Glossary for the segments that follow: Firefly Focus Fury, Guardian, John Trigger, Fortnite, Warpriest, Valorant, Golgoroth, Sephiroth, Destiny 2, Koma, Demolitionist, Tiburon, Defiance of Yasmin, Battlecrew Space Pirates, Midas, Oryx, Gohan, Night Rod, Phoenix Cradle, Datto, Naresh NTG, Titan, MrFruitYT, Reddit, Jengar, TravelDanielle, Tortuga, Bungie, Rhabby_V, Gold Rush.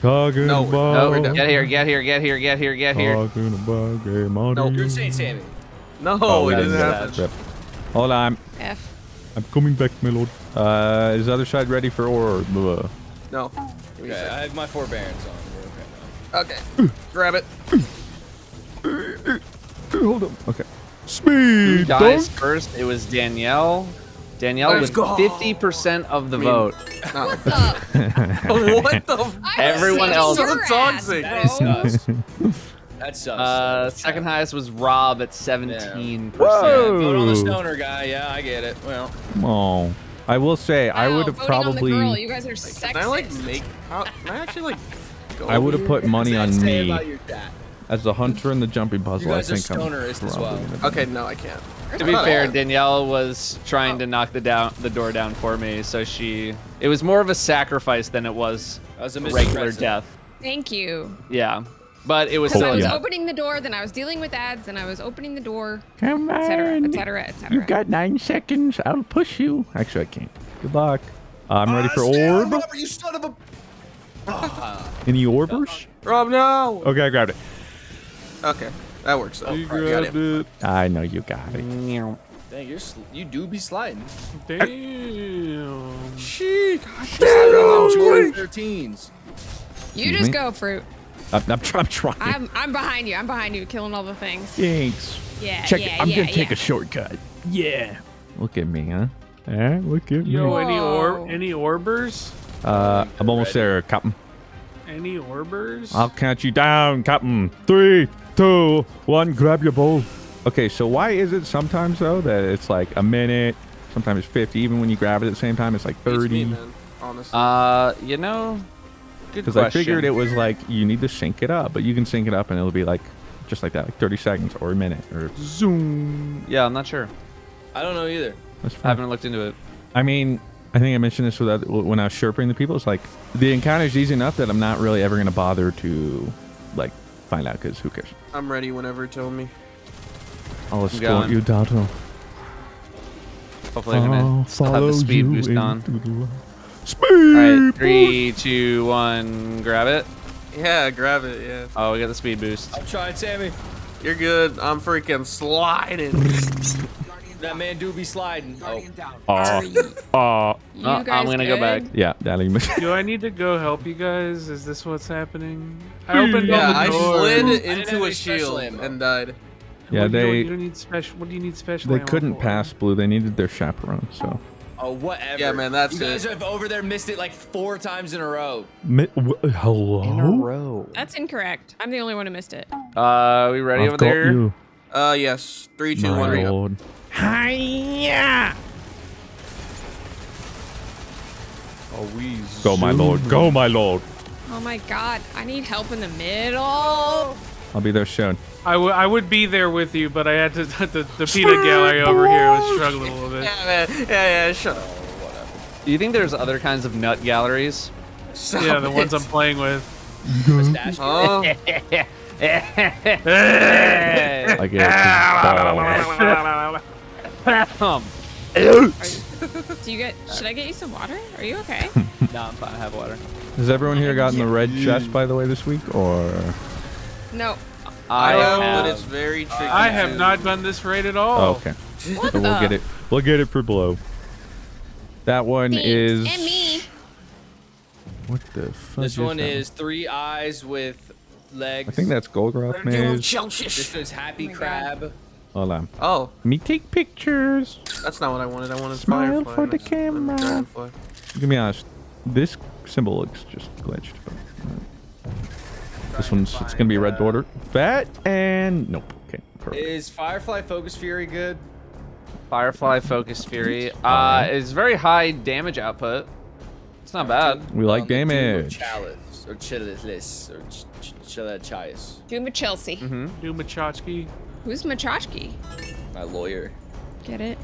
Talking no, about no, get here. Talking about gay money. No, Sanity. No, oh, it doesn't happen. Hold on. F. I'm coming back, my lord. Is the other side ready for or? No. Okay, I have my forbearance on. We're okay now. Okay. Grab it. Hold on. Okay. Speed. Who dies first? It was Danielle. Danielle with 50% of the vote. No. What the? What the? Everyone else. So toxic. That sucks. Second highest was Rob at 17%. Vote on the stoner guy. Yeah, I get it. Well. Oh. I will say wow, I would have probably. On the girl. You guys are sexist. Can I like make? Can I actually like? Go I would have put money on me. As the hunter and the jumping puzzle, I think I'm as well. Okay, no, I can't. To be fair, Danielle was trying to knock the door down for me, so she. It was more of a sacrifice than it was a regular death. Thank you. Yeah, but it was. Because I was opening the door, then I was dealing with ads, and I was opening the door. Come on. Et cetera. You've got 9 seconds. I'll push you. Actually, I can't. Good luck. I'm ready for orb. Robert, you son of a. Any orbers? Rob, no. Okay, I grabbed it. Okay, that works. Oh, you got it. I know you got it. Dang, you do be sliding. Damn. Shit. Damn. 13s. You just go, Fruit. I'm trying. I'm behind you. I'm behind you, killing all the things. Thanks. Yeah. Check it. I'm gonna take a shortcut. Yeah. Look at me, huh? Look at me. Yo, any orbers? I'm almost there, Captain. Any orbers? I'll count you down, Captain. 3, 2, 1, grab your bowl. Okay, so why is it sometimes, though, that it's like a minute, sometimes 50, even when you grab it at the same time, it's like 30? Me, man, honestly. You know, good question. Because I figured it was like, you need to sync it up, but you can sync it up and it'll be like, just like that, like 30 seconds or a minute or zoom. Yeah, I'm not sure. I don't know either. I haven't looked into it. I mean, I think I mentioned this when I was sherping the people. It's like the encounter's easy enough that I'm not really ever gonna bother to like find out because who cares. I'm ready whenever it told me. I'll escort you, Datto. Hopefully, I'm gonna still have the speed boost on. Speed. All right, 3, 2, 1, grab it. Yeah, grab it. Yeah. Oh, we got the speed boost. I'm trying, Sammy. You're good. I'm freaking sliding. That man do be sliding. I'm gonna go back. Yeah, darling. Do I need to go help you guys? Is this what's happening? I opened the door. I slid into a shield and died. Yeah, what they. You don't need special. What do you need special? They couldn't pass blue. They needed their chaperone. So. Oh whatever. Yeah, man, that's it. You guys have over there missed it like 4 times in a row. Hello. In a row. That's incorrect. I'm the only one who missed it. We ready over there? You. Yes. 3, 2, 1. Hiya! Oh, go, my lord. Go, my lord. Oh, my God. I need help in the middle. I'll be there soon. I would be there with you, but I had to. The pita gallery over here was struggling a little bit. Yeah, shut up. Whatever. Do you think there's other kinds of nut galleries? The ones I'm playing with. I get it. Should I get you some water? Are you okay? No, I'm fine. I have water. Has everyone here gotten the red chest, by the way, this week, or? No. I have, but it's very tricky. I have not done this raid at all. Oh, okay. What so we'll get it. We'll get it for blow. That one is. And me. What the fuck? This one is 3 eyes with legs. I think that's Golgoroth maze. This is Happy Crab. God. Hold on. Oh. Let me take pictures. That's not what I wanted. I wanted Smile Firefly. For the camera. I'm gonna be honest. This symbol looks just glitched. But, this one's it's gonna be red border. Fat and nope. Okay. Perfect. Is Firefly Focus Fury good? Firefly Focus Fury is very high damage output. It's not bad. We like damage. Chalice or Chililis or Chilichais. Duma Chelsea. Duma Chachki. Who's Machochki? My lawyer. Get it?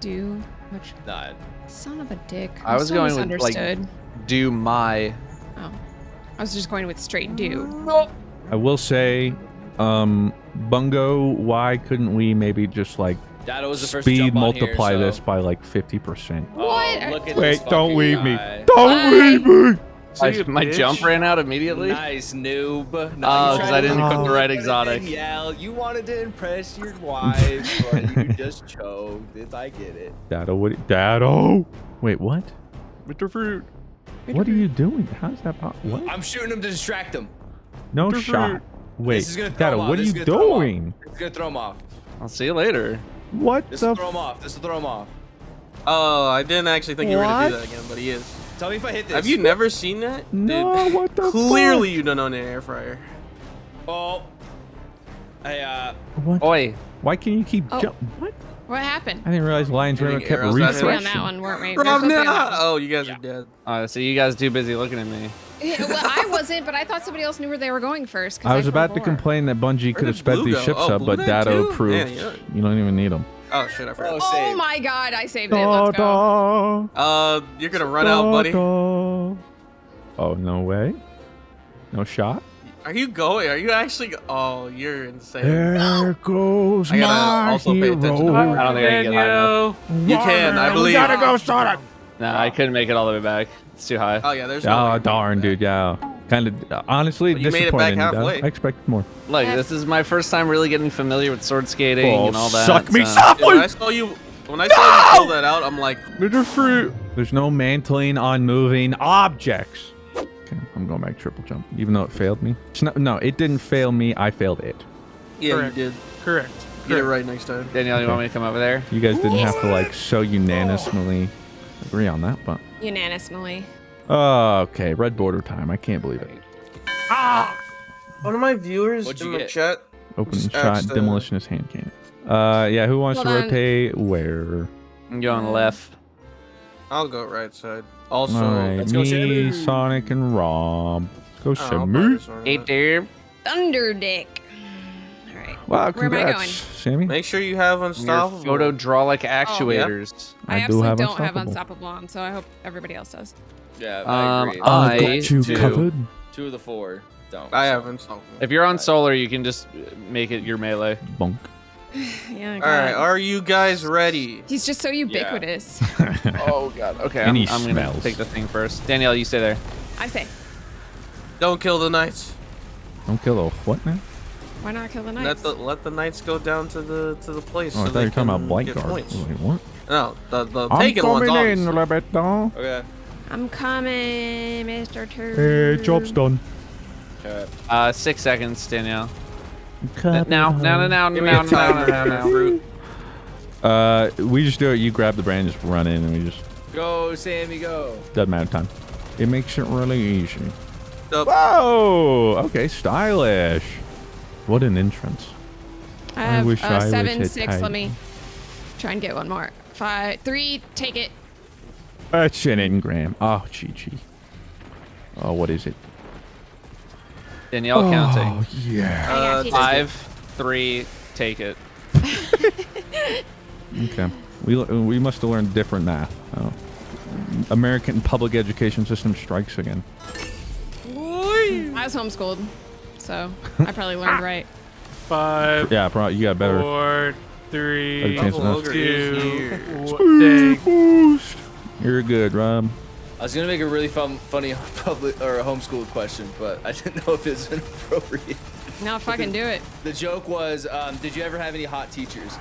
Do much. Nah. Son of a dick. I was going with like do my. Oh, I was just going with straight do. Nope. I will say, Bungo, why couldn't we maybe just like speed multiply this by like 50%? What? Wait! Don't leave me! Don't leave me! My jump ran out immediately. Nice noob. Oh, no, because I didn't cook the right exotic. Yeah, you wanted to impress your wife, or you just choked. I get it. Datto, what? Datto. Wait, what? Mr. Fruit. What are you doing? How's that pop? What? I'm shooting him to distract him. No shot. Wait, Datto, what are you doing? It's gonna throw him off. I'll see you later. What? This will throw him off. This will throw him off. Oh, I didn't actually think you were gonna do that again, but he is. Tell me if I hit this. Have you never seen that? No, dude, what the Clearly fuck? You don't own an air fryer. Oh. What? Oi. Why can you keep jumping? What? What happened? I didn't realize Lion's River kept refreshing. Oh, you guys are dead. So you guys are too busy looking at me. Yeah, well, I wasn't, but I thought somebody else knew where they were going first. I was about to complain that Bungie could have sped these ships up, but Datto proved you don't even need them. Oh shit! I forgot. Oh my god! I saved it. Let's go. You're gonna run out, buddy. Oh no way! No shot. Are you going? Are you actually? Oh, you're insane. There goes my hero. I gotta also pay attention to that. I don't think I can get high enough. You can, I believe. You gotta go, Sonic. Nah, I couldn't make it all the way back. It's too high. Oh yeah, there's. Oh darn, dude. Yeah. Kind of honestly disappointing. You made it back halfway. I expected more. Look, this is my first time really getting familiar with sword skating and all that. Suck me softly. When I saw you, when I saw you pull that out, I'm like, Mr. Fruit. There's no mantling on moving objects. Okay, I'm going back triple jump, even though it failed me. No, it didn't fail me. I failed it. Yeah, you did. Correct. Get it right next time. Danielle, you want me to come over there? You guys didn't have to like so unanimously agree on that, but unanimously. Okay, red border time. I can't believe it. Ah! One of my viewers in the chat. Open shot, demolitionist hand cannon. Yeah, who wants to rotate where? I'm going left. I'll go right side. Also, let's go Shamu. Sonic and Rob. Let's go Shamu. Hey there. Thunderdick. All right. Wow, congrats, where am I going? Sammy? Make sure you have unstoppable. Photodrolic actuators. Oh, yeah. I absolutely don't have unstoppable on, so I hope everybody else does. Yeah, I agree. I've got you covered. Two of the four don't. I haven't. If you're on solar, you can just make it your melee. Bonk. Yeah, all right, are you guys ready? He's just so ubiquitous. Yeah. Oh, God. Okay, I'm going to take the thing first. Danielle, you stay there. I stay. Don't kill the knights. Don't kill the what now? Why not kill the knights? Let the knights go down to the place. Oh, I thought you were talking about Blight Guard. Wait, what? No, the taken one's off. Okay. I'm coming, Mr. Turd. Hey, job's done. Okay. 6 seconds, Danielle. Now. We just do it. You grab the brand, just run in, and we just go, Sammy, go. Doesn't matter time. It makes it really easy. Whoa! Okay, stylish. What an entrance. I have wish I 7, 6. Let me try and get one more. 5, 3. Take it. That's an engram. Oh, GG. Oh, what is it? Danielle counting. Oh, yeah. 5, 3, take it. Okay. We must have learned different math. Oh. American public education system strikes again. I was homeschooled, so I probably learned right. 5. Yeah, probably. You got better. 4, 3, 2, You're good, Rob. I was gonna make a really funny public or a homeschool question, but I didn't know if it's appropriate. No, fucking do it. The joke was, did you ever have any hot teachers?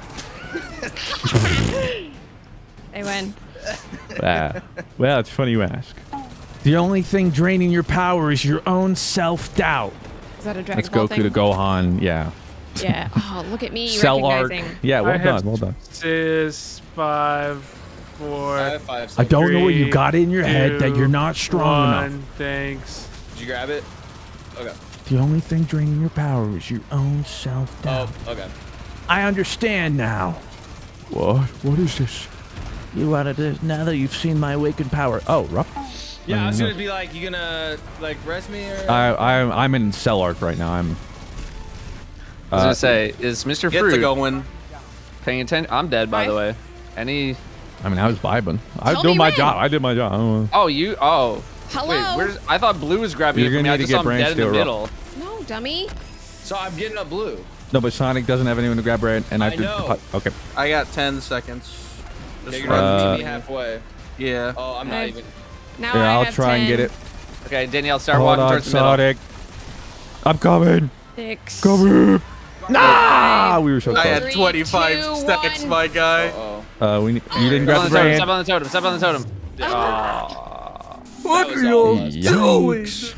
They win. Well, it's funny you ask. The only thing draining your power is your own self-doubt. Is that a Dragon Ball thing? Let's Goku to Gohan. Yeah. Yeah. Oh, look at me. Cell art. Yeah. Well done. Well done. 5, 4. I don't know what you got in your head that you're not strong enough. Thanks. Did you grab it? Okay. The only thing draining your power is your own self-doubt. Oh, okay. I understand now. What? What is this? You out of this now that you've seen my awakened power? Oh, rough. Yeah, I was gonna be like, you gonna like rest me or? I'm in cell arc right now. I was gonna say, is Mr. Fruit going? Paying attention? I'm dead, by the way. Any? I mean, I was vibing. I do my job. I did my job. Oh, you? Oh. Hello? Wait, I thought Blue was grabbing you from me. I just saw him dead in the middle. No, dummy. So I'm getting a Blue. No, but Sonic doesn't have anyone to grab Brand. And I know. Okay. I got 10 seconds. Just run me halfway. Yeah. Oh, I'm not even. Now I'll try and get it. Okay, Danielle, start walking towards the middle. I'm coming. Six. Coming. Nah! We were so close. I had 25 stacks, my guy. You didn't grab the totem. Step on the totem. Step on the totem. Oh. What are y'all doing? What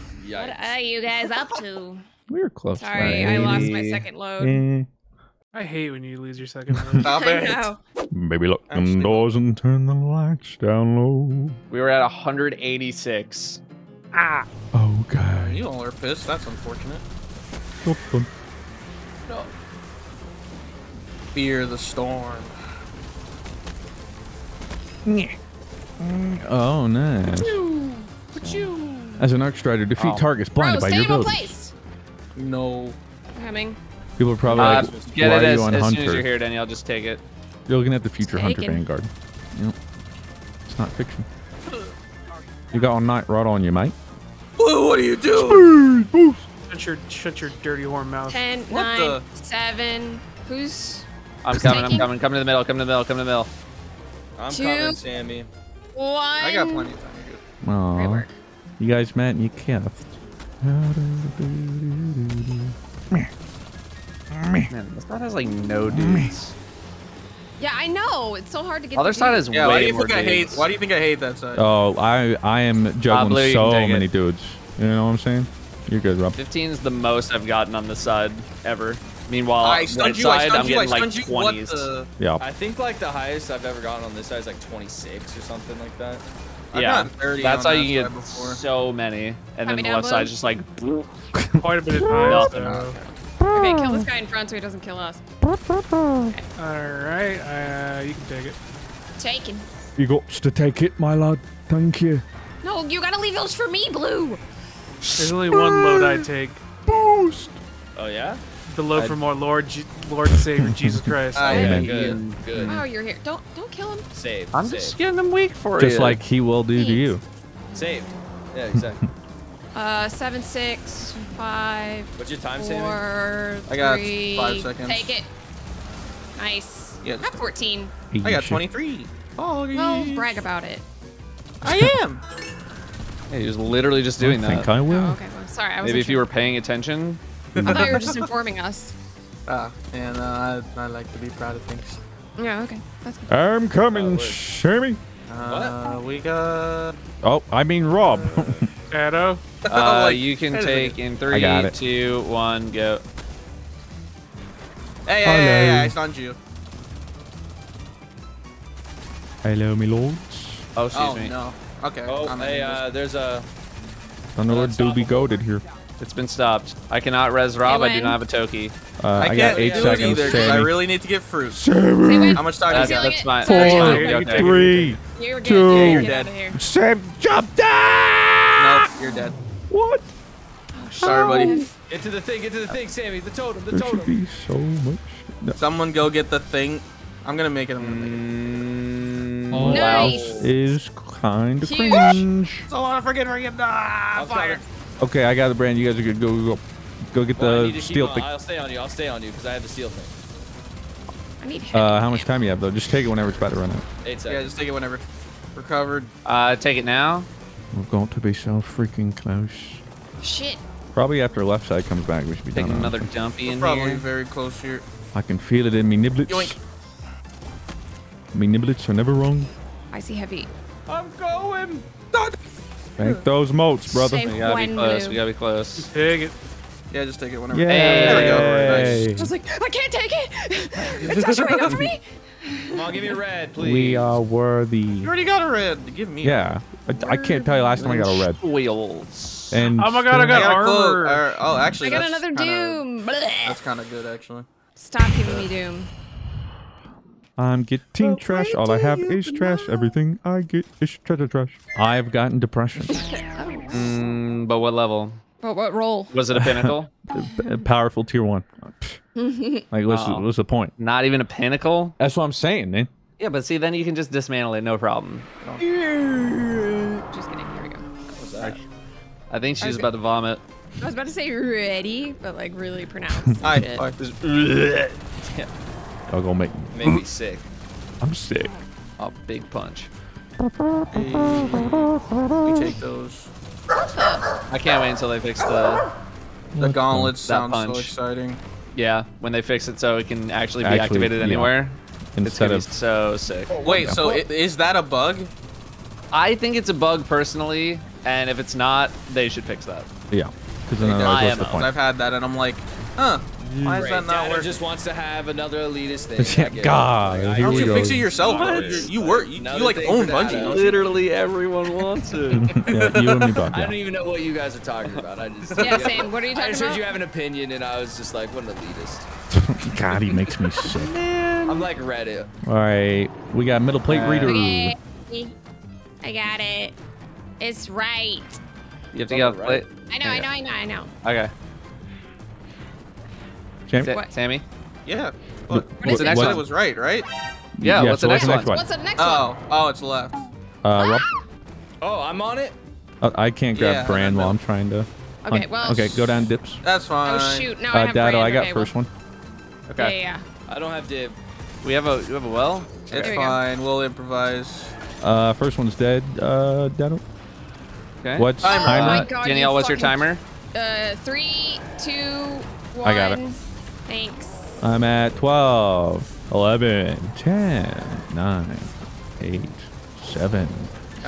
are you guys up to? We were close. Sorry, I lost my second load. I hate when you lose your second load. Stop it. Maybe lock them doors and turn the lights down low. We were at 186. Ah. Oh, God. You all are pissed. That's unfortunate. No. Fear the storm. Oh, nice. As an arc strider, defeat targets blinded by your abilities. No. Coming. People are probably like, why are you on Hunter? As soon as you're here, Danielle, just take it. You're looking at the future Hunter Vanguard. Yep. It's not fiction. You got a Night Rod on you, mate. Blue, what are you doing? Shut your dirty warm mouth. 10, what 9, the? 7. Who's? I'm coming. Come to the middle. Come to the middle. Come to the middle. I'm coming, Sammy. 1. I got plenty of time. Aww. Great work. You guys met and you kissed. Man, this side has like no dudes. Yeah, I know. It's so hard to get. Other side is way more dudes. Why do you think I hate that side? Oh, I am juggling so many dudes. You know what I'm saying? You're good, Rob. 15 is the most I've gotten on this side ever. Meanwhile, on this side, I'm getting like 20s. Yeah. I think like the highest I've ever gotten on this side is like 26 or something like that. Yeah, that's how you get so many. And then the left side is just like quite a bit of nothing. Okay, kill this guy in front so he doesn't kill us. Okay. Alright, you can take it. Taken. You got to take it, my lad. Thank you. No, you gotta leave those for me, Blue. There's only one load I take. Boost! Oh, yeah? The load from our Lord Savior, Jesus Christ. Amen. Good. Wow, you're here. Don't kill him. Save. I'm just getting him weak for you. Just like he will do to you. Save. Yeah, exactly. 7, 6, 5. What's your time saving? 4, 3. I got 5 seconds. Take it. Nice. Yeah, I got 14. I got 23. Oh, don't brag about it. I am. Yeah, you're just literally just doing that. I think I will. Oh, okay, well, sorry. I was Maybe if you were paying attention. I thought you were just informing us. And I like to be proud of things. Yeah. Okay. That's good. I'm coming, Shermie. What? We got. Oh, I mean Rob. Shadow. You can take in 3, 2, 1, go. Hey, hey, I stunned you. Hello, my lords. Oh, excuse me. No. Okay. Oh, hey, there's a... I know where Doobie goaded here. It's been stopped. I cannot res Rob. I do not have a Toki. I got 8 seconds. I really need to get fruit. How much time do you got? That's fine. 4, 3, 2, 1. Jump down! Nope, you're dead. What? Sorry, buddy. Get to the thing. Get to the thing, Sammy. The totem. The totem. There should be so much. No. Someone go get the thing. I'm gonna make it. I'm gonna make it. Oh, nice. Wow. Is kind of cringe. It's a lot of forgetting. Ah, fire. Okay, I got the brand. You guys are good. Go get the steel thing. I'll stay on you. I'll stay on you because I have the steel thing. I need help. How much time you have though? Just take it whenever it's about to run out. 8 seconds. Yeah, just take it whenever. Recovered. Take it now. We're going to be so freaking close. Shit. Probably after left side comes back, we should be taking another dumpy in probably here. Probably very close here. I can feel it in me niblets. Yoink. Me niblets are never wrong. I see heavy. I'm going. Take those moats, brother. We gotta be close. We gotta be close. Take it. Yeah, just take it whenever. Yay. There we go. Nice. I was like, I can't take it. It's not showing up for me. Come on, give me a red, please. We are worthy. You already got a red. Give me. Yeah, I can't tell you last time I got a red. Wheels. And oh my god, I got armor. Oh, actually, I got another doom. That's kind of good, actually. Stop giving me doom. I'm getting trash. All I have is trash. Everything I get is trash. I've gotten depression. But what level? What role? Was it a pinnacle? A powerful tier 1. Like, what's the point? Not even a pinnacle? That's what I'm saying, man. Yeah, but see, then you can just dismantle it, no problem. Just kidding. Here we go. What was that? I think she's about to vomit. I was about to say ready, but like really pronounced. Yeah. Y'all gonna make me sick. I'm sick. Oh, big punch. Hey, we take those. I can't wait until they fix the gauntlet. Sounds punch. So exciting. Yeah, when they fix it so it can actually be activated anywhere. Yeah. Instead it's gonna be so sick. Wait, so is that a bug? I think it's a bug personally, and if it's not, they should fix that. Yeah, because I've had that, and I'm like, huh, why is that not working? Just wants to have another elitist thing. Yeah, God, like, here we go. Why don't you fix it yourself? You like own Bungie. Literally everyone wants it. Yeah, you and me both. I don't even know what you guys are talking about. I just Sam, what are you talking about? I just heard you have an opinion, and I was just like, what an elitist. God, he makes me sick. Man. I'm like Reddit. All right, we got middle plate reader. Okay. I got it. It's right. You have to get off the plate. I know. Okay. Sammy? Yeah. What's the next one? It was right, right? Yeah, what's the next one? What's the next one? Oh, it's left. Rob? Oh, I'm on it? I can't grab Brand while I'm trying to... Okay, well... Okay, go down Dips. That's fine. Oh, shoot. No, I have Brand. Datto, I got first one. Okay. Yeah. I don't have Dib. You have a well? It's fine. We'll improvise. First one's dead, Datto. Okay. What's timer? Danielle, what's your timer? 3, 2, 1. I got it. Thanks. I'm at 12, 11, 10, 9, 8, 7,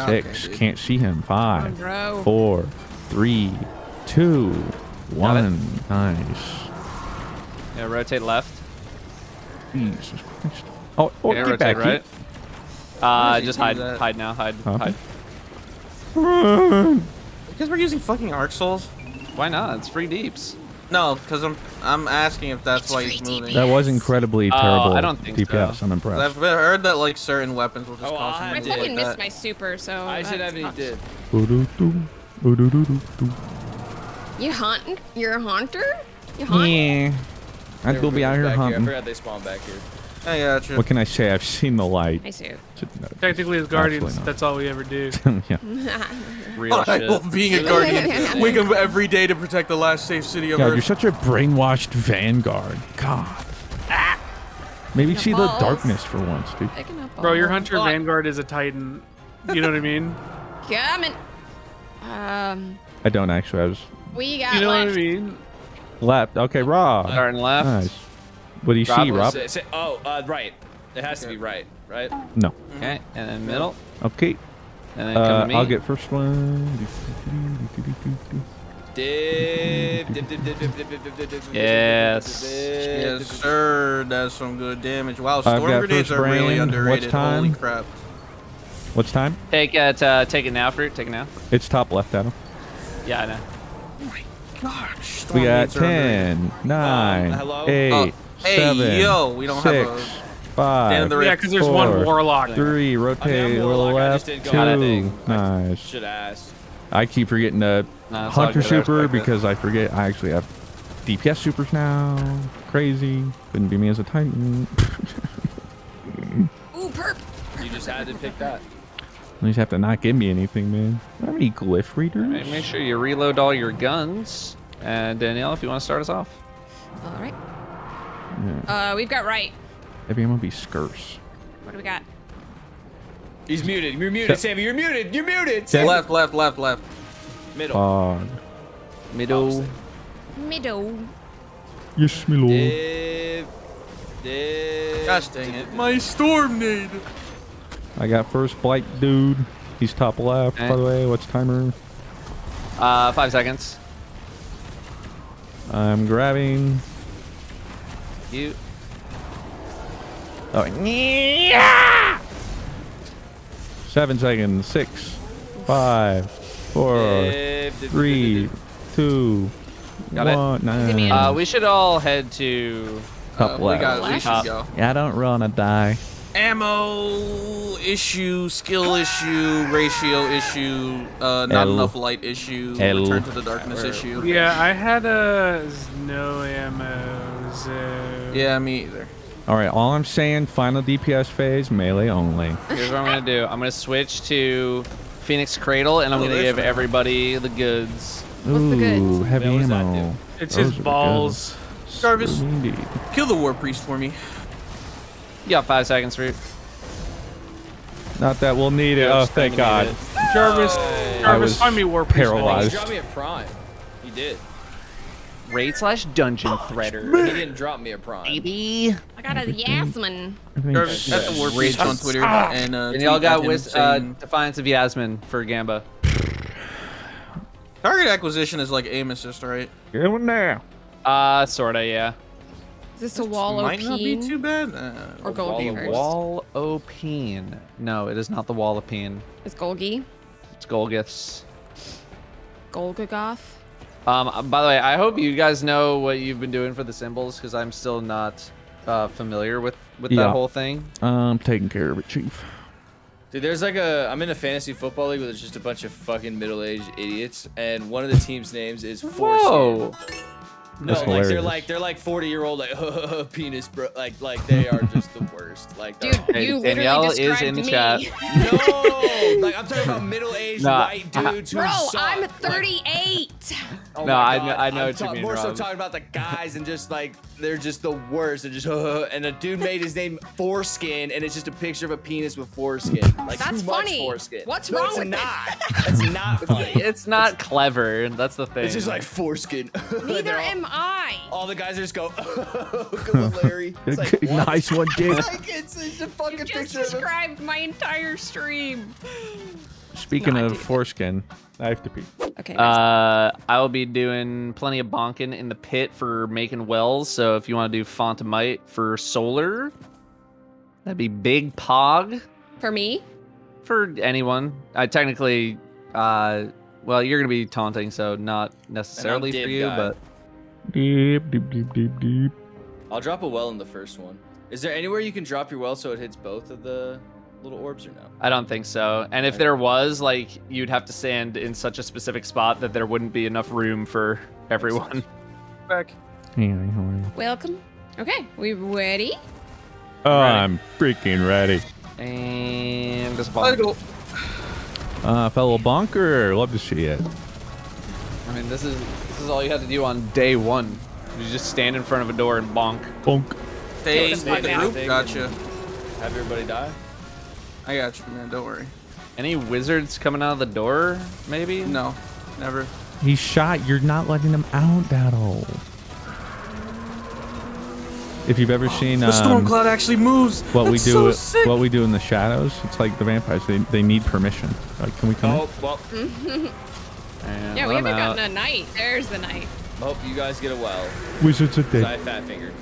6, okay, can't see him, 5, 4, 3, 2, 1, nice. Yeah, rotate left. Jesus Christ. Oh, yeah, get back, right? Just hide, hide now, hide, hide. Because we're using fucking Arc Souls. Why not? It's free deeps. No, because I'm asking if that's why he's moving. That was incredibly terrible. I don't think DPS. So. I'm impressed. I've heard that like certain weapons will just cost me. I fucking missed my super, so I should have any dip. You hunting? You're a haunter? You hunting? Yeah. I will be out here hunting. I forgot they spawned back here. I got you. What can I say? I've seen the light. I see. Technically, as guardians, that's all we ever do. Real shit. Well, being a guardian, wake up every day to protect the last safe city of Earth. You're such a brainwashed vanguard. God. Ah. Maybe see the darkness for once, dude. Bro, your hunter vanguard is a titan. You know what I mean? Coming. I don't actually. I was. We got. You know what I mean? Left. Okay, Rob. Starting left. Nice. What do you see, Rob? Right. It has to be right, right? No. Okay, and then middle. Okay. And then come to me. I'll get first one. Yes. Yes, sir. That's some good damage. Wow, storm grenades are really underrated. Holy crap. What's time? Take it now, Fruit. Take it now. It's top left, Adam. Yeah, I know. Oh my gosh. We got 10, 9, 8. Hey, 7, yo, we don't 6, have a 5, the yeah, because there's 4, one warlock. 3, rotate, warlock, left, 2, nice. Should ask. I keep forgetting the Hunter Super because I forget I actually have DPS Supers now. Crazy. Couldn't be me as a Titan. Ooh, perp. You just had to pick that. You just have to not give me anything, man. I have any glyph readers. Right, make sure you reload all your guns. And Danielle, if you want to start us off. All right. Yeah. We've got right. Maybe I'm gonna be scarce. What do we got? He's muted. You're muted, Sammy. You're muted. You're muted. Sammy. Left, left, left, left. Middle. Middle. Middle. Yes, my lord. Gosh dang it. My storm need. I got first blight, dude. He's top left, by the way. What's timer? 5 seconds. I'm grabbing. You. Oh, yeah! 7 seconds. 6, 5, 4, 3, 2, 1. We should all head to top left. Yeah, I don't run, I die. Ammo issue, skill issue, ratio issue, not enough light issue, return to the darkness issue. Yeah, I had a no ammo zone. Yeah, me either. All right, all I'm saying, final DPS phase, melee only. Here's what I'm going to do. I'm going to switch to Phoenix Cradle, and I'm going to give everybody the goods. What's the goods? Ooh, heavy ammo. It's his balls. Jarvis, kill the Warpriest for me. You got 5 seconds, Root. Not that we'll need it. Oh, thank God. Jarvis. I was paralyzed. Dropped me a prime. He did. Raid slash dungeon threader. Man. He didn't drop me a prime. Baby. I got a Yasmin. That's the Warpriest on Twitter. And y'all got with Defiance of Yasmin for Gamba. Target acquisition is like aim assist, right? Get one now. Sorta, yeah. Is this a wall OP? Might not be too bad. Or Golgi. Wall OP. No, it is not the wall OP. It's Golgi. It's Golgiths. Golgoroth. By the way, I hope you guys know what you've been doing for the symbols, because I'm still not familiar with that whole thing. I'm taking care of it, Chief. Dude, there's like I'm in a fantasy football league where there's just a bunch of fucking middle-aged idiots, and one of the team's names is Force. No, like they're like 40-year-old like penis bro, like they are just the worst. Like, dude, you Danielle is in the chat. No, like I'm talking about middle-aged white dudes who suck. Bro, I'm 38. Like, oh no, I know what you mean. More so talking about the guys and just like they're just the worst. And just and a dude made his name Foreskin, and it's just a picture of a penis with foreskin. Like that's funny. Foreskin. What's wrong with that? It's not. It's not clever. That's the thing. It's just like foreskin. Neither am I. All the guys just go, good Larry. It's like, nice one, dude. it's a fucking picture. You just described my entire stream. Speaking of foreskin, I have to pee. Okay. Nice. I will be doing plenty of bonking in the pit for making wells. So if you want to do Fontamite for solar, that'd be Big Pog. For me? For anyone. I technically, well, you're going to be taunting, so not necessarily for you, but... Deep. I'll drop a well in the first one. Is there anywhere you can drop your well so it hits both of the little orbs or no? I don't think so. And if there was, like, you'd have to stand in such a specific spot that there wouldn't be enough room for everyone. Back. Anyway, how are you? Welcome. Okay, we ready? Ready. I'm freaking ready. And this bonk. Let's go. Fellow bonker, love to see it. I mean, this is all you had to do on day one. You just stand in front of a door and bonk. Bonk. Stay in the group. Gotcha. Have everybody die? I got you, man. Don't worry. Any wizards coming out of the door, maybe? No, never. He's shot. You're not letting them out, Datto. If you've ever seen the storm cloud actually moves. What we do in the shadows, it's like the vampires. They need permission. Like, can we come? Oh, well. Yeah, we haven't gotten a night. There's the night. I hope you guys get a well. Wizards are dead. I fat fingered.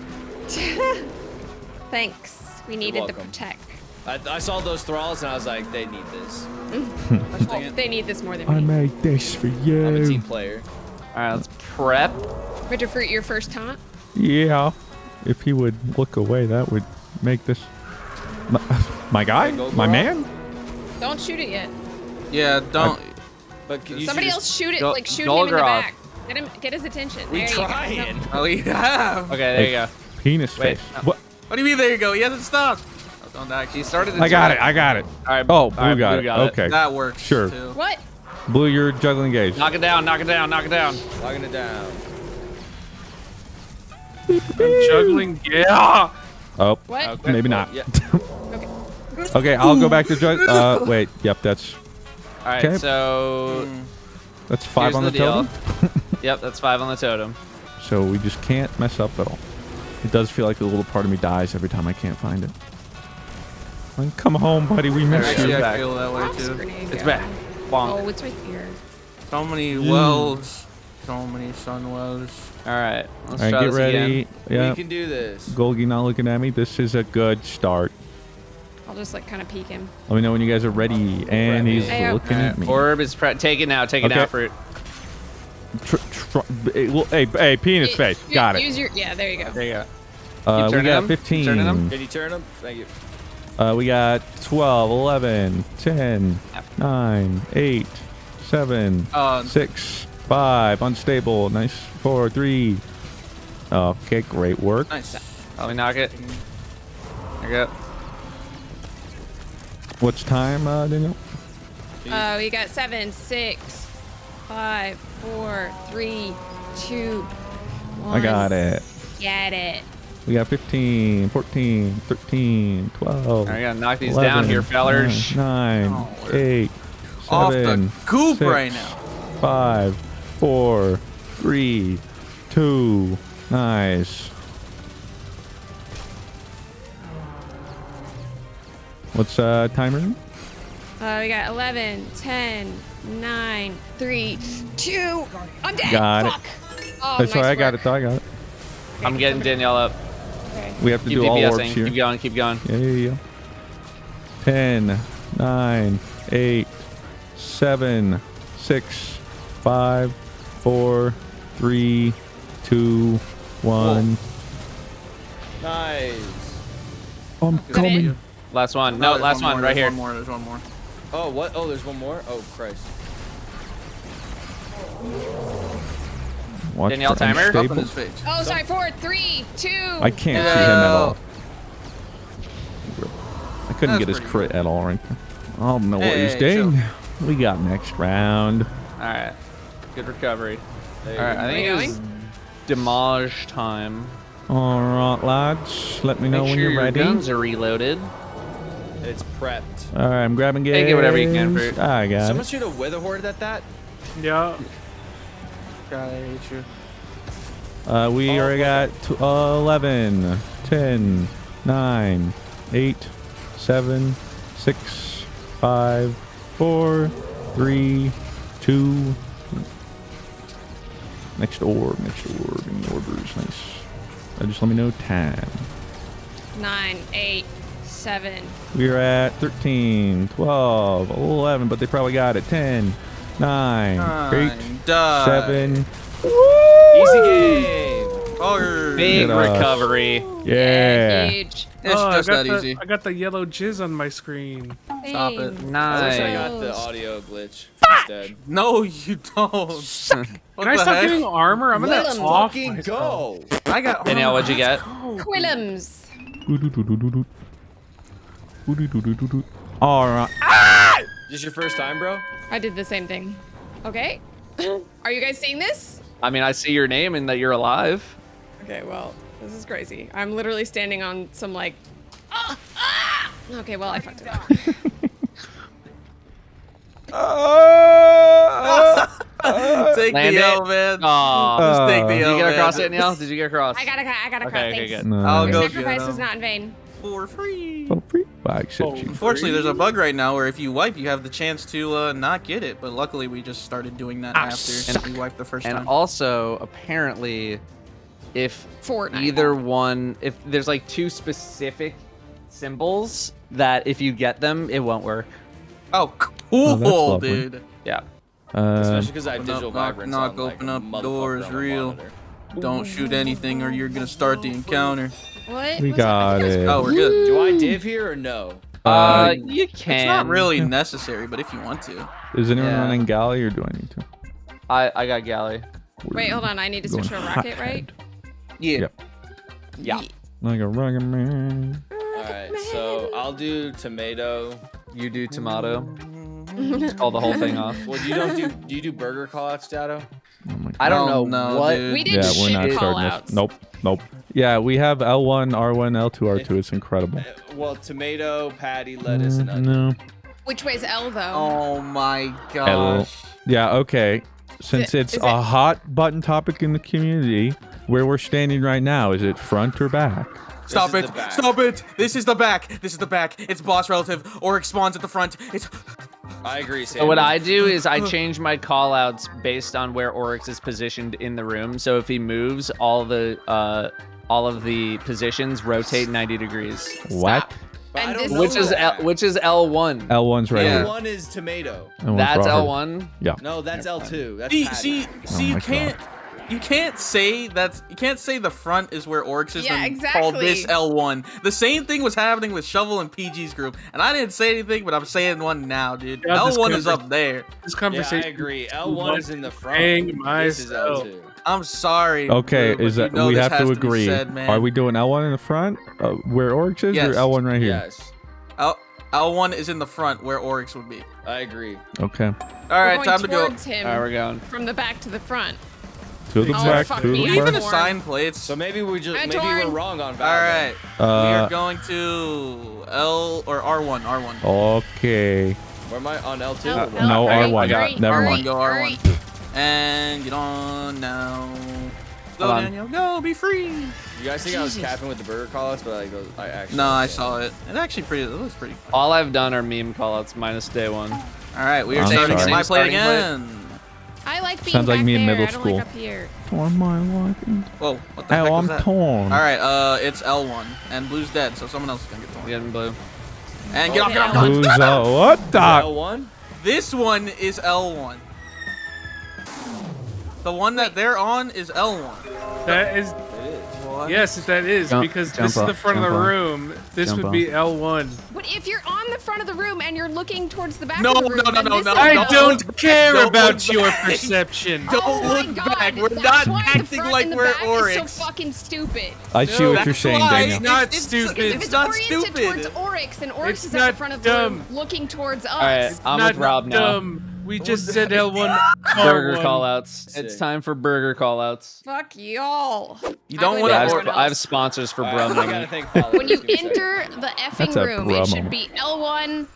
Thanks. We needed the protect. I saw those thralls and I was like, they need this. Well, they need this more than me. I made this for you. I'm a team player. All right, let's prep. MrFruit, your first taunt. Yeah. If he would look away, that would make this... My guy? My man? Don't shoot it yet. Yeah, don't. But somebody else shoot it. Like, shoot him in the back. Get his attention. We're trying. Oh, we have. Okay, there you go. Penis face. No. What do you mean there you go? He hasn't stopped. Don't die. He started to I got it. All right. Oh, Blue got it. Okay. That works. Sure. Too. What? Blue, you're juggling gauge. Knock it down. Knock it down. Knock it down. Knocking it down. I'm juggling. Yeah. Oh, what? Okay. Maybe not. Yeah. Okay. Okay, I'll go back to juggling. Wait. Yep, that's. All right. Okay. So. That's five on the totem. Yep, that's five on the totem. So we just can't mess up at all. It does feel like a little part of me dies every time I can't find it. Like, come home, buddy. We missed you. I feel that way too. It's back. Bonk. Oh, it's right here. So many wells. So many sun wells. All right, let's try this again. Yeah. We can do this. Golgi not looking at me. This is a good start. I'll just like kind of peek him. Let me know when you guys are ready. And he's looking at me. Orb is take it now. Take it now, Fruit. Hey, penis face. Got it. Yeah, there you go. There you go. We got 15. Did you turn him? Thank you. We got 12, 11, 10, 9, 8, 7, 6, 5, unstable. Nice. 4, 3. Okay, great work. Nice. Let me knock it. I got. What's time, Danielle? Oh, you got 7, 6, 5, 4, 3, 2, 1. I got it. Get it. We got 15, 14, 13, 12. All right, I gotta knock these 11, down here, fellers. 9, 8, 7. off the coop right now. 5, 4, 3, 2. Nice. What's timer? We got 11, 10, 9, 3, 2. I'm dead. Got Fuck. It. Oh, that's nice. I got it. Though. I got it. Okay, I'm getting Danielle up. Okay. We have to do all warps here. Keep going. Keep going. Yeah, yeah, yeah. 10, 9, 8, 7, 6, 5, 4, 3, 2, 1. Whoa. Nice. I'm coming. Last one. No, last one right here. There's one more. There's one more. Oh, what? Oh, there's one more? Oh, Christ. Watch Danielle timer. Up in his face. Oh, sorry. 4, 3, 2. I can't see him at all. I couldn't get his crit at all right there. I don't know what he's doing. Chill. We got next round. All right. Good recovery. All right. I think it was demolish time. All right, lads. Let me know when you're ready. Make sure your guns are reloaded. It's prepped. All right, I'm grabbing games. Take it whatever you can, Fruit. I got it. Someone shoot a weather horde at that? Yeah. God, I hate you. We already got 11, 10, 9, 8, 7, 6, 5, 4, 3, 2. Next orb, and orders. Nice. Just let me know time. 9, 8, 7. We're at 13, 12, 11, but they probably got it. 10, 9, 8, die. 7. Easy game. Arr. Big recovery. Yeah. Huge. It's just that easy. I got the yellow jizz on my screen. Stop it. Nice. I got the audio glitch. Dead. No, you don't. Can I stop getting armor? I'm gonna fucking go. I got. Danielle, what'd you get? Quillums. All right. Ah! This your first time, bro? I did the same thing. Okay. Are you guys seeing this? I mean, I see your name and that you're alive. Okay. Well, this is crazy. I'm literally standing on some like. Okay. Well, I fucked it up. Take the L, man. Just take the L. Did you get across it, Neil? Did you get across? I got across. Okay, thanks. Okay, no. I'll go. Sacrifice was not in vain. For free. For free. Unfortunately, there's a bug right now where if you wipe, you have the chance to not get it. But luckily, we just started doing that after we wiped the first time. And also, apparently, if either one, if there's like two specific symbols that if you get them, it won't work. Oh, cool, dude. Yeah. Especially because I have digital vibrance. Knock, open up doors, real. Don't shoot anything or you're going to start the encounter. What? We got it. Oh, we're good. Do I div here or no? You can. It's not really necessary, but if you want to. Is anyone running galley or do I need to? I got galley. Wait, hold on. I need to switch to a rocket, right? Yeah. Yeah. Like a rocket man. All right, so I'll do tomato. You do tomato. Just call the whole thing off. Well, you don't do you do burger callouts, Datto? Oh my God. I don't know what we did. Yeah, we're not starting this. Nope, nope. Yeah, we have L1, R1, L2, R2. It's incredible. Well, tomato, patty, lettuce, and onion. No. Which way's L though? Oh my gosh. L. Yeah. Okay. Since it's a hot button topic in the community, where we're standing right now, is it front or back? Stop it! Stop it! This is the back. This is the back. It's boss relative. Oryx spawns at the front. It's. I agree, Sam. So what I do is I change my callouts based on where Oryx is positioned in the room. So if he moves, all of the positions rotate 90 degrees. What? Which is L1. L1's right here. L1 is tomato. That's L1. Yeah. No, that's L2. That's you can't. You can't say that's. You can't say the front is where Oryx is. Yeah, exactly. Call this L1. The same thing was happening with Shovel and PG's group, and I didn't say anything, but I'm saying one now, dude. Yeah, L1 is up there. This conversation. Yeah, I agree. L1 is in the front. This is L2. I'm sorry. Okay, dude, is that we have to agree? Said, are we doing L1 in the front, where Oryx is, or L1 right here? Yes. L1 is in the front where Oryx would be. I agree. Okay. All right, time to go. We're going from the back to the front. To the back, to the back. Even assign plates. So maybe we just we're wrong on Valorant. All right, we are going to L or R1. Okay. Where am I? On L2? No, R1. Never mind. Go R1. And get on now. Go, Daniel. Go, be free. You guys think I was capping with the burger callouts, but I actually... No, I saw it. It actually pretty... It looks pretty fun. All I've done are meme callouts minus day one. All right, we are starting my play again. I like being back there. I don't like up here. Torn my life. Whoa, what the heck was that? I'm torn. All right, it's L1. And Blue's dead, so someone else is going to get torn. Getting Blue. And get off, get off. Blue's out. What the? L1? This one is L1. The one that they're on is L1. That is... Yes, that is, because this is the front of the room. This would be L1. But if you're on the front of the room and you're looking towards the back of the room... No. I don't care about your perception. Don't look back. We're not acting like we're Oryx. That's so fucking stupid. I see what you're saying, Daniel. It's not stupid. It's not stupid. If it's oriented towards Oryx, and Oryx is at the front of the room looking towards us. All right, I'm with Rob now. We just said L1 burger callouts. It's time for burger callouts. Fuck y'all. You don't want to. I have sponsors for Brumman. When you enter the effing room, it should be L1,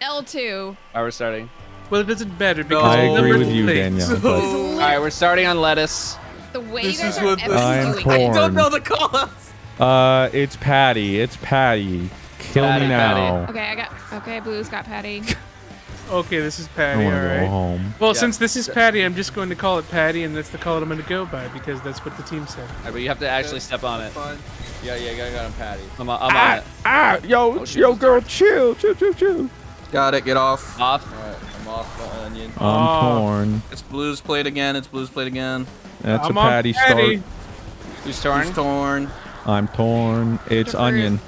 L2. All right, we're starting. Well, it doesn't matter because I agree with you, Danielle. All right, we're starting on lettuce. The way this is what I don't know the callouts. It's Patty. It's Patty. Kill me now. Okay, I got. Okay, Blue's got Patty. Okay, this is Patty, alright. Well, since this is Patty, I'm just going to call it Patty, and that's the call that I'm going to go by, because that's what the team said. Alright, but you have to actually step on it. Yeah, I got on Patty. I'm on it. Yo, girl, chill. Got it, get off. Off. Alright, I'm off the onion. I'm torn. It's Blue's plate again, That's a Patty start. Who's torn? I'm torn. It's Onion.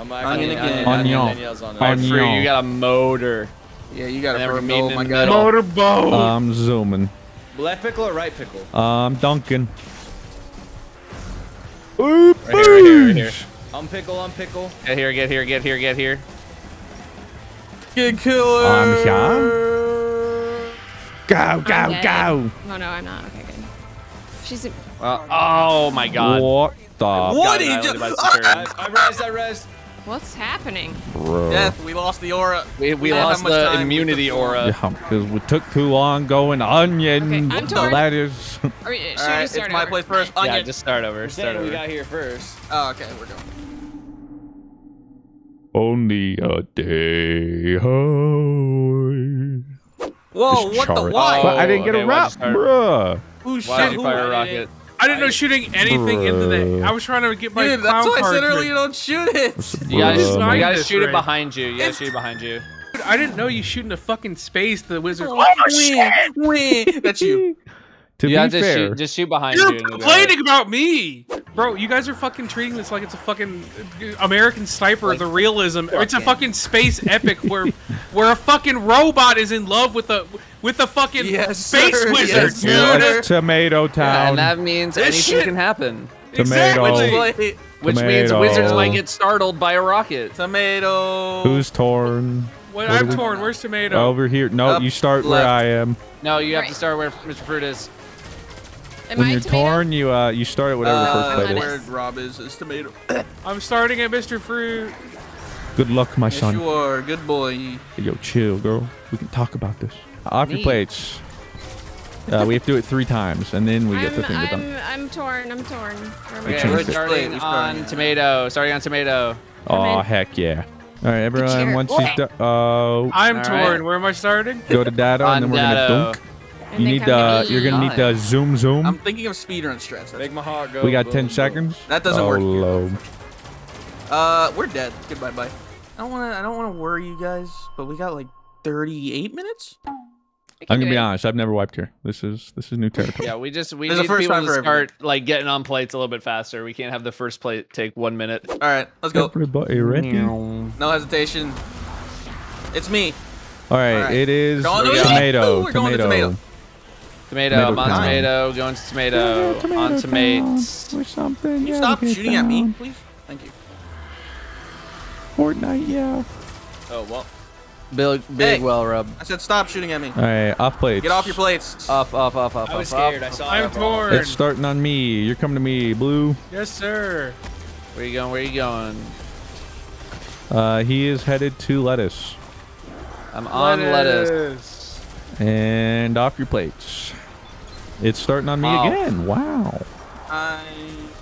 Onion again. Onion. You got a motor. Yeah, you gotta freaking go, my god. Motorboat! I'm zooming. Left pickle or right pickle? I'm dunking. Ooh, right here. I'm pickle. Get here. Get killer! I'm here. Go! No, I'm not. Okay, good. She's a... oh my god. What did you do? I rest. What's happening? Bro. Death, we lost the aura. We lost the immunity aura. Yeah, because we took too long going Onion. Okay, that is. All right, it's my place first. Onion. Yeah, just start over. We got here first. Oh, okay, we're going. Only a day. Whoa, what the? Why? I didn't get a wrap, bruh. Who shot fire rocket? I didn't know shooting anything into the. I was trying to get my clown card. That's why I said earlier, don't shoot it. You guys shoot it behind you. Dude, I didn't know you shoot in the fucking space. The wizard. Oh shit! That's you. To be fair, just shoot behind you. You're complaining about me, bro. You guys are fucking treating this like it's a fucking American Sniper. Like, the realism. It's a fucking space epic where a fucking robot is in love with a. With the fucking space wizard, dude. Yes, Tomato Town. Yeah, and that means anything can happen. Exactly. Which means wizards might get startled by a rocket. Tomato. Who's torn? Well, I'm torn. Where's Tomato? Over here. No, you start where I am. No, you have to start where Mr. Fruit is. When you're torn, you start at whatever first place is. Where Rob is Tomato. I'm starting at Mr. Fruit. Good luck, my son. You are. Good boy. Yo, chill, girl. We can talk about this. Off your plates. We have to do it 3 times, and then we get the thing done. I'm torn. Okay, we're starting on Tomato. Oh, heck yeah. All right, everyone, once you've done... I'm torn. Where am I starting? Go to Datto, and then we're going to dunk. You're going to need to zoom, zoom. I'm thinking of speedrun stress. Make my heart go. We got 10 seconds. That doesn't work. We're dead. Goodbye, bye. I don't want to worry you guys, but we got, like, 38 minutes? I'm gonna be honest. I've never wiped here. This is new territory. Yeah, we need people to start like getting on plates a little bit faster. We can't have the first plate take 1 minute. All right, let's go. Everybody ready? No hesitation. It's me. All right. It is Tomato. Tomato. On Tomato. Going to Tomato. On Tomates. Or something. Can you stop shooting at me, please? Thank you. Fortnite. Yeah. Oh well. Big well rub. I said stop shooting at me. All right, off plates. Get off your plates. Off. I was scared. I saw it. I'm torn. It's starting on me. You're coming to me, Blue. Yes, sir. Where you going? He is headed to lettuce. I'm on lettuce. And off your plates. It's starting on me again. Wow. I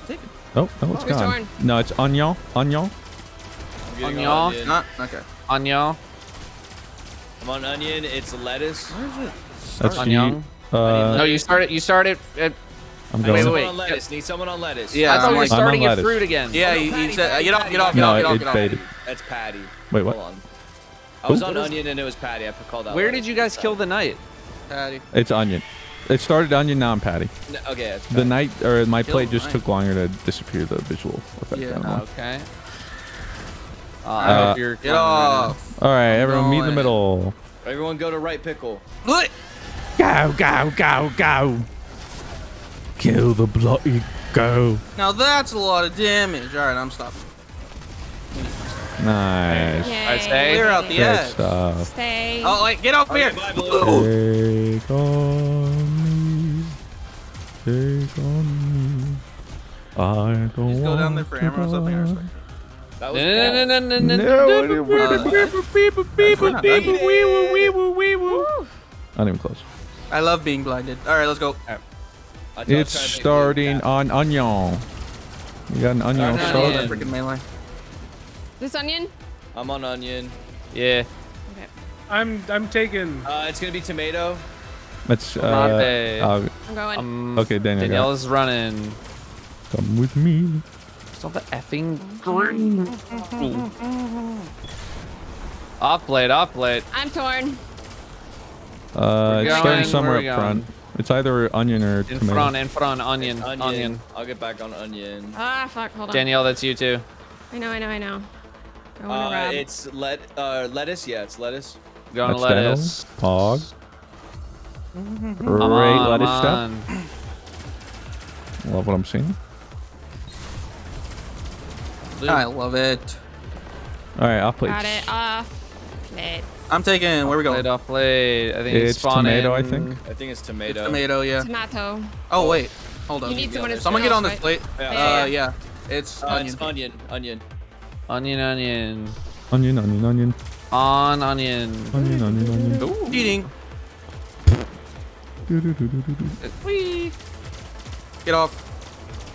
take it. Oh, no, it's gone. Torn. No, it's on y'all. On y'all. Onion. Not, okay. Onion. I'm on onion. It's lettuce. Where is it? That's onion. No, you started. You started. I'm going. Wait. On lettuce. Need someone on lettuce. Yeah, I thought we were starting at fruit again. Yeah, you said get off. No, it faded. That's patty. Wait, what? Hold on. I was on onion and it was patty. I called out. Where did you guys kill the knight? Patty. It's onion. It started onion, now I'm patty. No, okay. That's the knight or my plate just took longer to disappear the visual effect. Yeah. Okay. Get off. All right, everyone, meet in the middle. Everyone, go to right pickle. What? Go, go, go, go. Kill the bloody go. Now that's a lot of damage. All right, I'm stopping. Nice. Yay. I stay. Clear out the edge. Stay. Oh, wait, get off here. Take on me. Take on me. I don't just go down there for ammo or something. I respect you. That was not even close. I love being blinded. All right, let's go. It's starting on onion. We got an onion. This onion? I'm on onion. Yeah. Okay. I'm taking. It's gonna be tomato. That's I'm going. Okay, Danielle is running. Come with me. It's all the effing green. Off blade. I'm torn. It's starting somewhere up front. It's either onion or tomato. In front, onion. I'll get back on onion. Ah, fuck, hold on. Danielle, that's you too. I know. It's lettuce. Yeah, it's lettuce. Going to lettuce. Pog. Great lettuce stuff. Love what I'm seeing. I love it. All right, off plates. Got it off plates. I'm taking. Where are we going? Off plate. I think it's tomato. I think it's tomato. It's tomato. Yeah. Tomato. Oh wait, hold on. You need someone get on this plate. Yeah. It's onion. It's onion. Ooh. Eating. Get off.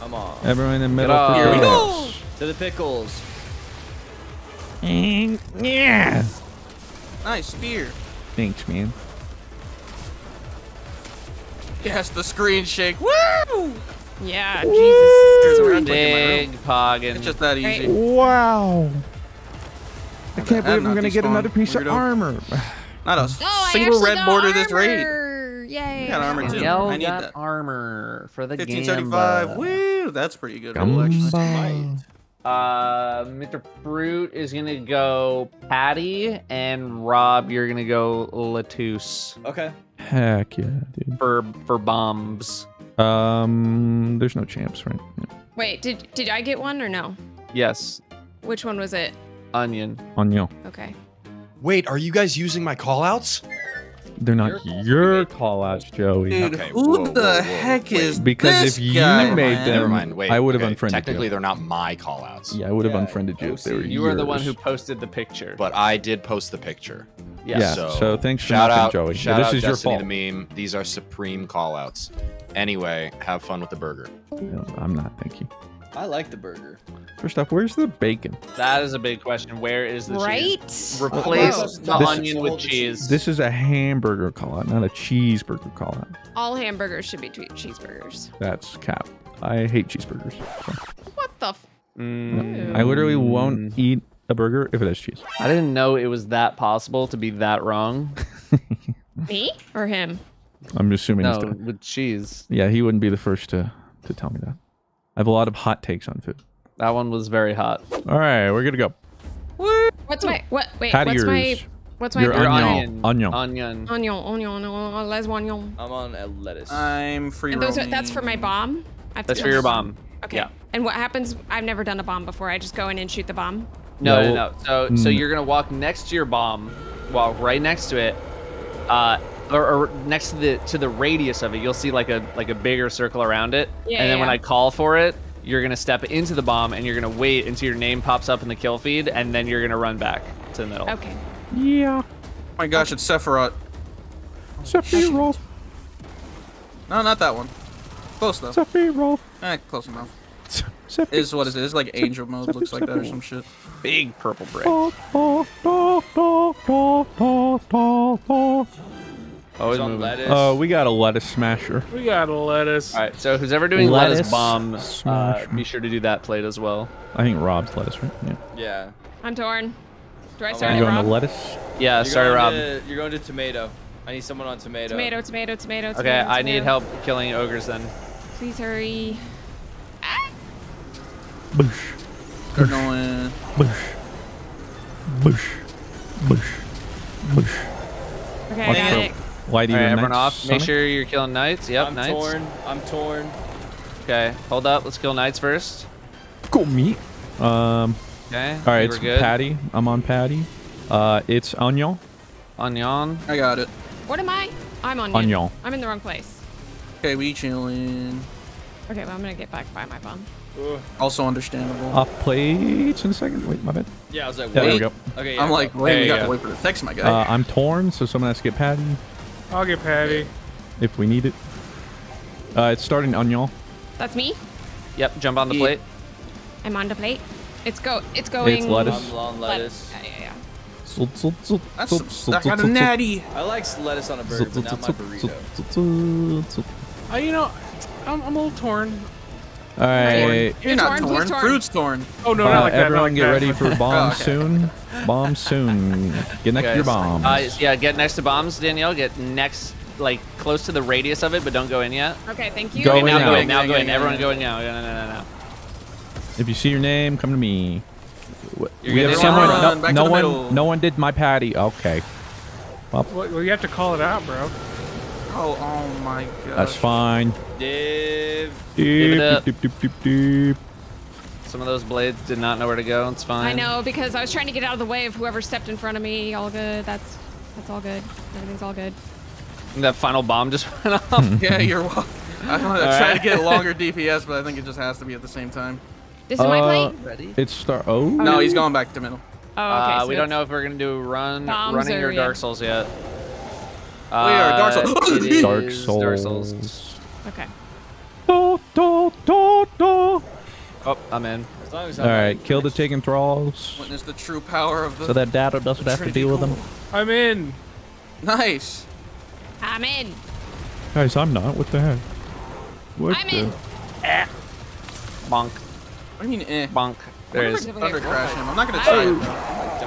Come on. Everyone in the middle. Here we go. To the pickles. Yeah. Nice spear. Thanks, man. Yes, the screen shake. Woo! Yeah, woo! Jesus. Big poggin. It's just that easy. Wow. I can't believe I'm going to get another piece of armor. Not a single red border this raid. Yay. I got armor too. I need that armor for the game. 1535. Woo! That's pretty good. Mr. Fruit is gonna go patty, and Rob, you're gonna go lettuce. Okay. Heck yeah, dude. For bombs. There's no champs, right? No. Wait, did I get one or no? Yes. Which one was it? Onion. Okay. Wait, are you guys using my callouts? They're not your callouts, Joey. Dude, okay, who the heck is this? Because if you made them, never mind. Wait, I would have unfriended you. Technically, they're not my callouts. Yeah, I would have unfriended you if they were yours. You were the one who posted the picture. But I did post the picture. Yeah. So thanks for nothing, Joey. Shout out, this is Destiny your fault. The meme. These are supreme callouts. Anyway, have fun with the burger. No, I'm not. Thank you. I like the burger. First off, where's the bacon? That is a big question. Where is the cheese? Right? Replace the onion with cheese. This is a hamburger call-out, not a cheeseburger call-out. All hamburgers should be cheeseburgers. That's cap. I hate cheeseburgers. What the f... Mm. I literally won't eat a burger if it has cheese. I didn't know it was that possible to be that wrong. Me? Or him? I'm assuming no, with cheese. Yeah, he wouldn't be the first to tell me that. I have a lot of hot takes on food. That one was very hot. All right, we're gonna go. What's my what's my onion? I'm on a lettuce. I'm free roaming. That's for my bomb. That's for your bomb. Okay. Yeah. And what happens? I've never done a bomb before. I just go in and shoot the bomb. No. So you're gonna walk next to your bomb, walk right next to it, or next to the radius of it. You'll see like a bigger circle around it. Yeah. And then when I call for it, you're gonna step into the bomb and you're gonna wait until your name pops up in the kill feed, and then you're gonna run back to the middle. Okay. Yeah. Oh my gosh, it's Sephiroth. Sephiroth. No, not that one. Close though. Sephiroth. Eh, close enough. Is what it is. It's like angel mode looks like that or some shit. Big purple brick. We got a lettuce smasher. We got a lettuce. All right, so who's ever doing lettuce bomb, be sure to do that plate as well. I think Rob's lettuce, right? Yeah. Yeah. I'm torn. Do I start? Are you going to lettuce? Yeah, you're sorry, Rob. You're going to tomato. I need someone on tomato. Tomato, tomato, tomato. Okay, tomato, I need help killing ogres then. Please hurry. Boosh. Boosh. Boosh. Boosh. Boosh. Boosh. Okay, I got it. Why do you everyone off? Make sure you're killing knights. Yep, I'm knights. I'm torn. I'm torn. Okay, hold up. Let's kill knights first. Cool meat. Okay. All right, it's good. Patty. I'm on Patty. It's Onion. Onion. I got it. What am I? I'm Onion. Onion. I'm in the wrong place. Okay, we chilling. Okay, well I'm gonna get back by my phone. Also understandable. Off plates in a second. Wait, my bad. Yeah, I was like, wait. Yeah, there we go. Okay, yeah, I'm like, wait, we got to wait for the text, my guy. I'm torn, so someone has to get Patty. I'll get Patty. If we need it. It's starting on y'all. That's me? Yep, jump on the plate. I'm on the plate. It's going. It's lettuce. Lettuce. Yeah. I got a natty. I like lettuce on a burger, but not my burrito. You know, I'm a little torn. All right. You're not torn. Fruit's torn. Oh, no, not like that. Everyone get ready for bombs soon. Bombs soon. Get next to your bombs. Yeah, get next to bombs, Danielle. Get next, like, close to the radius of it, but don't go in yet. Okay, thank you. Go in now. Go in now. Go in. Everyone go in now. No. If you see your name, come to me. We have someone. No one did my patty. Okay. Well, you have to call it out, bro. Oh my god. That's fine. Div. Some of those blades did not know where to go. It's fine. I know, because I was trying to get out of the way of whoever stepped in front of me. All good. That's all good. Everything's all good. And that final bomb just went off. Yeah, you're welcome. I'm going to try to get longer DPS, but I think it just has to be at the same time. This is my plate? Ready? It's start. Oh. No, he's going back to middle. Oh, okay. So we don't know if we're going to do running or Dark Souls yet. We are Dark Souls. Dark Souls. Okay. Oh, I'm in. Alright, kill the taken thralls. Witness the true power of the... So that Datto doesn't have to deal with them. I'm in. Nice. I'm in. Guys, I'm not. What the heck? I'm in. Eh. Bonk. What do you mean, eh? Bonk. There is thunder crashing him. I'm not going to try it.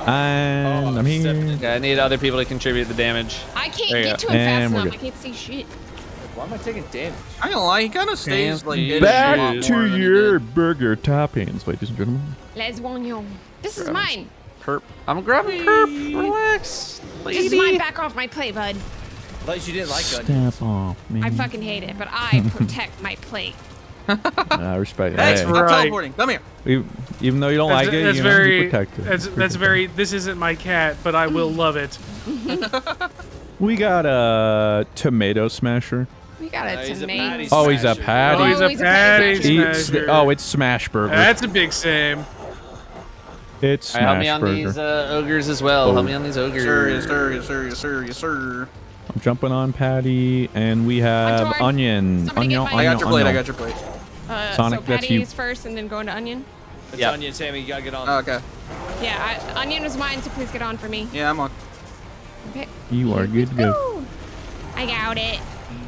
And I'm here. Yeah, I need other people to contribute the damage. I can't get to him fast enough. I can't see shit. Why am I taking damage? I ain't gonna lie, he kind of stays like... Back to your burger toppings, ladies and gentlemen. Les oignons. This is mine. Perp. I'm grabbing perp. Relax, lady. This is mine. Back off my plate, bud. I thought you didn't like onions. Step off, man. I fucking hate it, but I protect my plate. I respect that. That's right. I'm teleporting. Come here. Even though you don't like it, you have to be protected. That's very, this isn't my cat, but I will love it. We got a tomato smasher. We got a tomato smasher. Oh, he's a patty. Oh, he's a patty smasher. Oh, it's smash burger. That's a big same. It's smash burger. Help me on these ogres as well. Help me on these ogres. Yes, sir. I'm jumping on Patty, and we have Onion. I got your plate. I got your plate. Sonic, so Patty is first, and then going to Onion. It's Onion, Sammy. You gotta get on. Oh, okay. Yeah, Onion was mine, so please get on for me. Yeah, I'm on. Okay. You are good to go. I got it.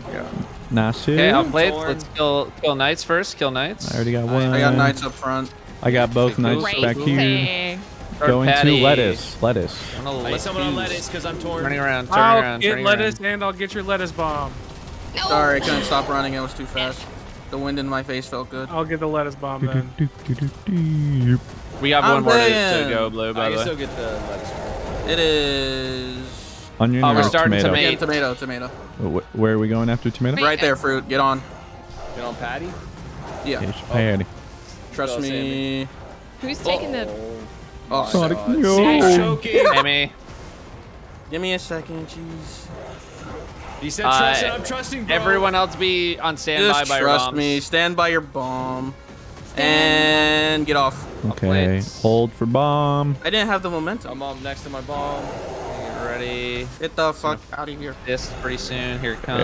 Yeah. Nice. Okay, on plate. Let's kill knights first. Kill knights. I already got one. I got knights up front. I got both knights back here. Going to lettuce. I need someone on lettuce because I'm torn. Turning around. I'll get lettuce and I'll get your lettuce bomb. No. Sorry, I couldn't stop running. It was too fast. The wind in my face felt good. I'll get the lettuce bomb then. We have one more to go, Blue, by the way. I still get the lettuce bomb. It is... Onion or tomato? Tomato. Where are we going after tomato? Right there, Fruit. Get on. Get on Patty? Yeah. It's Patty. Trust me. Who's taking the... Oh, Sonic, no. Give me a second, jeez. He said trust it, I'm trusting bomb. Everyone else be on standby by your bombs. Trust me, stand by your bomb. And get off. Okay, hold for bomb. I didn't have the momentum. I'm next to my bomb. already. Get the fuck out of here. This pretty soon. Here it comes.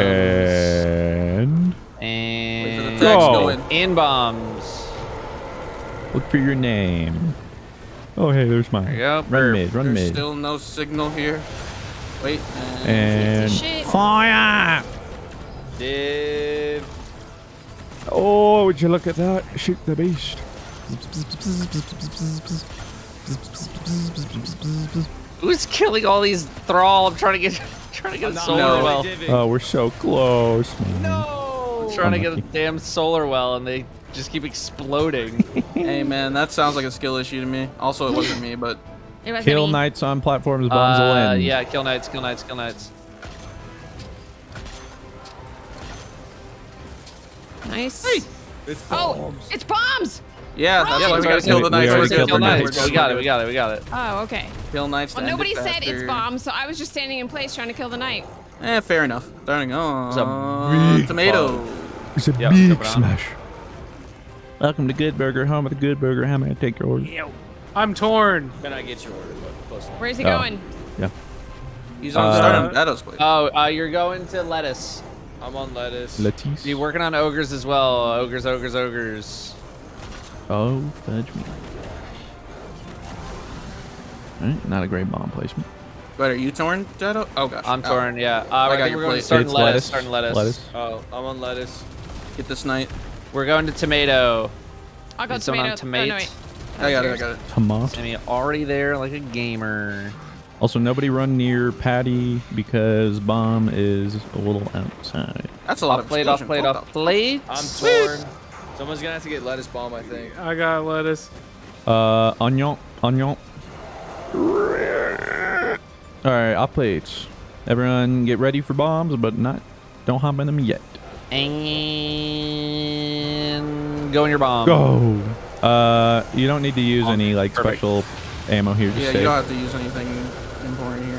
And go. In bombs. Look for your name. Oh, hey, there's mine. There you go. Run mid. Still no signal here. Wait. And fire! Div. Oh, would you look at that? Shoot the beast. Who's killing all these thrall? I'm trying to get solar well. Oh, we're so close, man. No. I'm trying to get a damn solar well, and they just keep exploding. Hey, man, that sounds like a skill issue to me. Also, it wasn't me, but it wasn't kill me. Knights on platforms, bombs will end. Yeah, kill knights. Nice. Hey, it's bombs. It's bombs. Yeah, that's why we gotta kill the knights. We got it. Oh, okay. Kill knights. Well, nobody said it's bombs, so I was just standing in place trying to kill the knight. Eh, fair enough. Darn. Oh, it's a tomato. Bomb. It's a big smash. Welcome to Good Burger, home with a Good Burger. How may I take your order? Yo. I'm torn. Can I get your order? Where's he going? Yeah. He's on starting Datto's place. Oh, you're going to lettuce. I'm on lettuce. Lettuce. You're working on ogres as well. Ogres. Oh, fudge me. All right, not a great bomb placement. But are you torn, Datto? Oh, gosh. I'm torn, yeah. We're going to start lettuce. Oh, I'm on lettuce. Get this knight. We're going to tomato. I'll go tomato. Oh, no, I got it. Tomato. I mean, already there like a gamer. Also, nobody run near Patty because bomb is a little outside. That's a lot of plate off, plate. I'm torn. Someone's gonna have to get lettuce bomb, I think. I got lettuce. Onion. All right, off plates. Everyone, get ready for bombs, but don't hop in them yet. And go in your bomb. Go. You don't need to use any like special ammo here. Yeah, you don't have to use anything.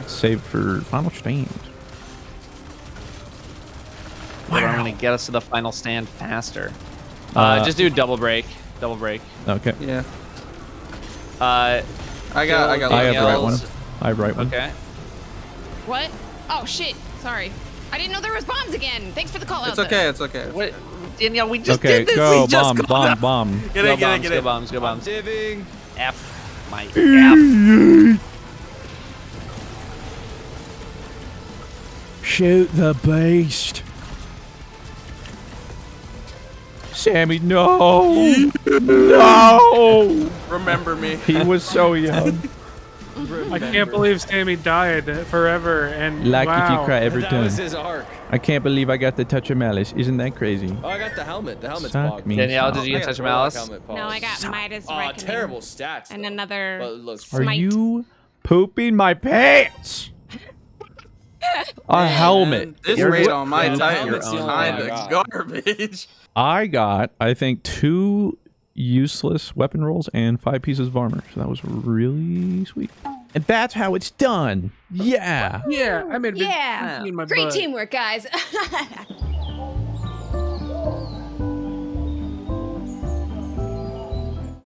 Save for final stand. Wow. I'm gonna get us to the final stand faster. Just do double break. Okay. Yeah. I got. I have right one. Okay. What? Oh shit! Sorry, I didn't know there was bombs again. Thanks for the call out. It's okay. What? Danielle, we just did this. Go, we just bomb. Get it. Diving. F my F. Shoot the beast. Sammy, no! No! Remember me. He was so young. I can't believe Sammy died forever and like if you cry every time. That was his arc. I can't believe I got the Touch of Malice. Isn't that crazy? Oh, I got the helmet. The helmet's bogged. Danielle, did you get Touch of Malice? No, I got Midas Reckoning. Terrible stats. And another smite. Are you pooping my pants? A helmet. This raid on my Titan is kind of garbage. I got, I think, 2 useless weapon rolls and 5 pieces of armor. So that was really sweet. And that's how it's done. Yeah. Yeah. I made a big in my butt. Great teamwork, guys.